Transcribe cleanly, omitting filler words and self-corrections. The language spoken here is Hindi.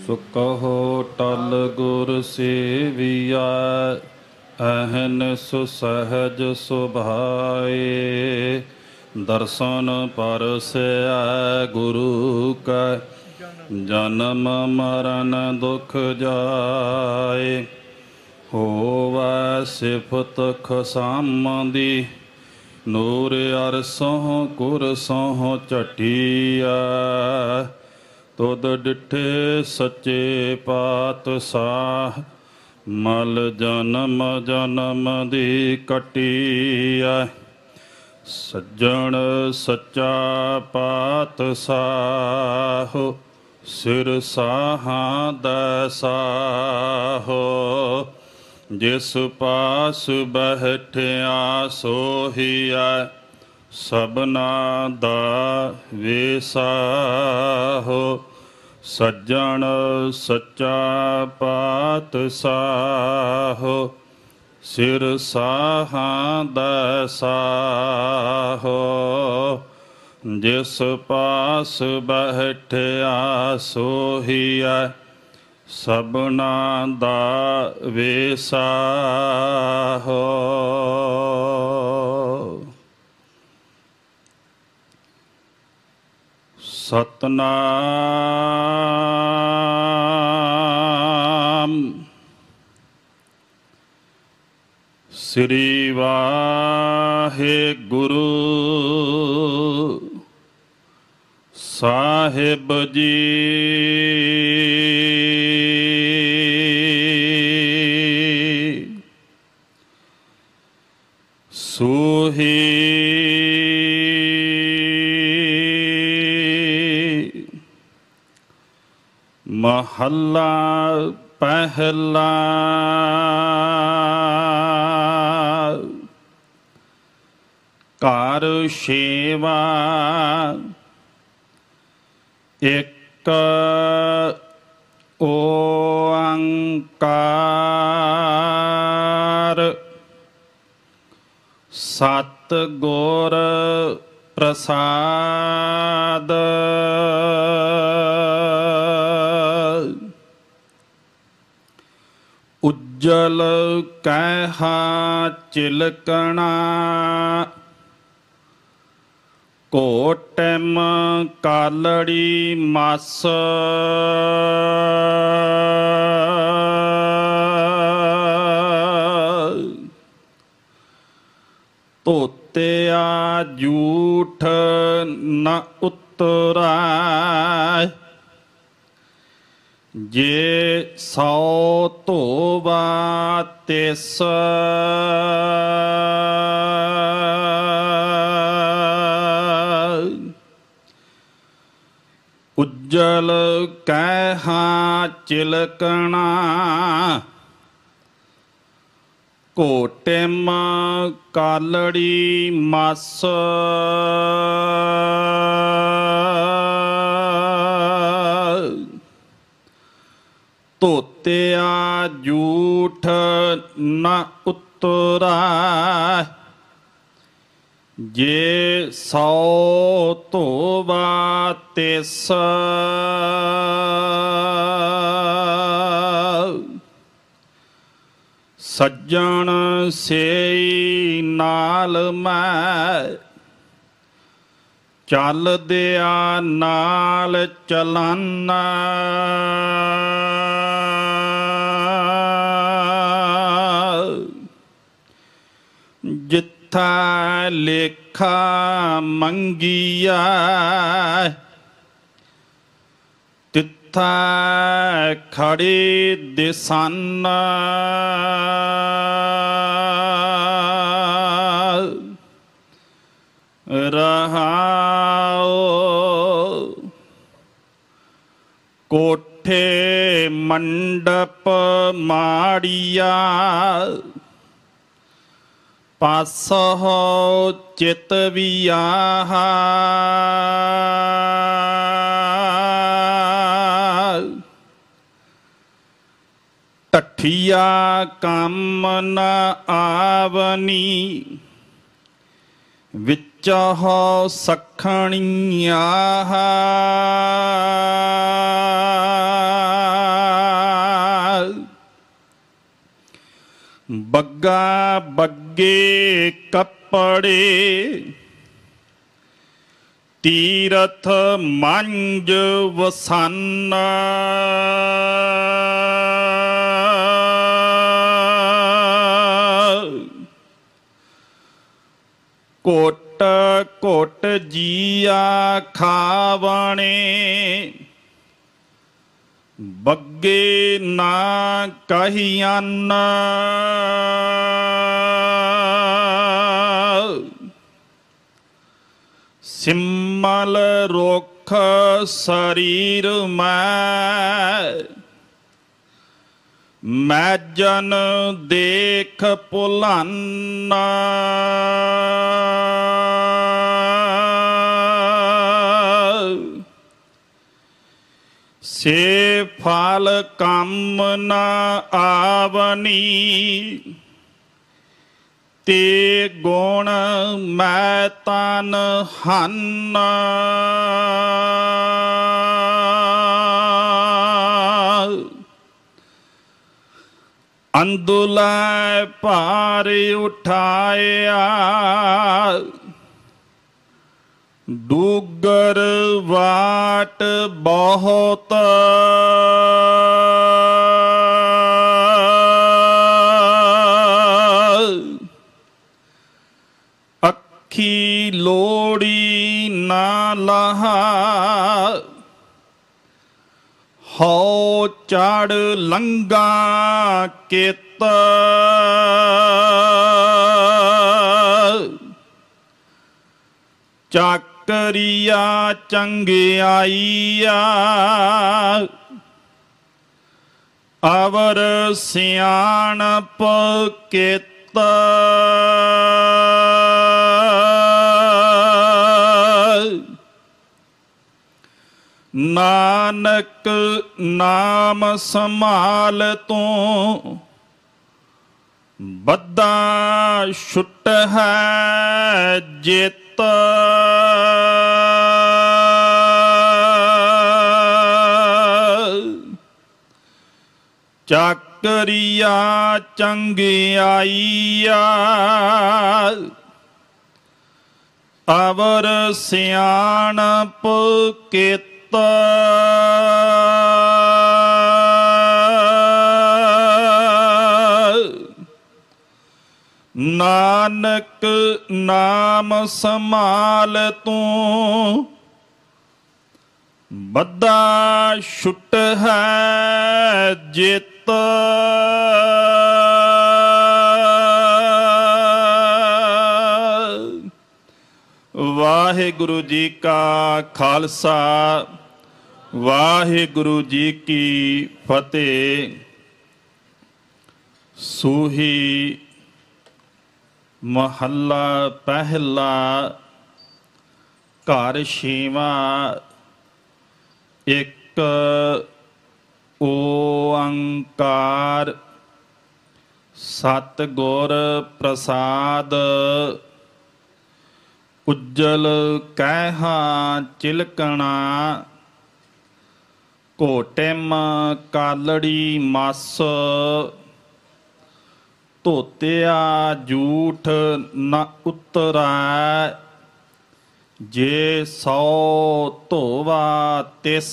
सुकहो टल गुर सेविया अहन सुसहज सुभाए। दर्शन परसया गुरु का जन्म मरण दुख जाए। होवा सिफत खसामदी नूर अरसों कुरसों चटिया। तुद डिठे सच्चे पातशाह मल जन्म जन्म दी कटिया। सज्जन सच्चा पातशाह सिर साहां दसाहो। जिस पास बैठिया सोहिया सबना दा विसाहो। सज्जन सच्चा पातशाहो सिर साहां दसाहो। जिस पास बैठिया सोहिया सबना दा विसाहो। सतनाम श्री वाहे गुरु साहिब जी। सूही महला पहला। कार सेवा एक ओंकार। सत गुर प्रसाद। उज्जल कहा चिलकना। कोटिम कालड़ी मास। तोतिया जूठ न उतरा। जे सौ तोबा तेस। उज्जल कहा चिलकना। कोटिम कालड़ी मास। तोतिया जूठ न उतरा। जे सौ तोबा तेस। सज्जन सेई नाल मैं चल दिया नाल चलाना। जिथा लेखा मंगिया तिथा खड़े दिसाना। रहाओ कोठे मंडप माड़िया। पासहो चितविया। ठिया काम न आवनी। विच हो सखणिया। बग्गा बग्गे कपड़े तीरथ मांज वसाना कोट कोट जिया खावणे बग्गे ना कहियाना सिम्मल रोख शरीर मैं जन देख पुलाना से फाल कामना आवनी ते गुण मैं तन हन्ना अंदुला पार उठाया डूगर वाट बहुत अक्खी लोड़ी ना लहा हो चढ़ लंगा केता चाक करिया चंगियाईया अवर सियाणप केता नानक नाम समाल तो बद्दा छुट है जेत चाकरिया चंगियाईया अवर सियाणप केता नानक नाम समाल तू बद्दा छुट है जेता वाहेगुरु जी का खालसा वाहेगुरु जी की फतेह। सूही महला पहला घर छेवा एक ओंकार सतगुर प्रसाद उज्जल कैहा चिलकणा कोटिम कालड़ी मास धोत्या जूठ न उतरा जे सौ धोवा तिस।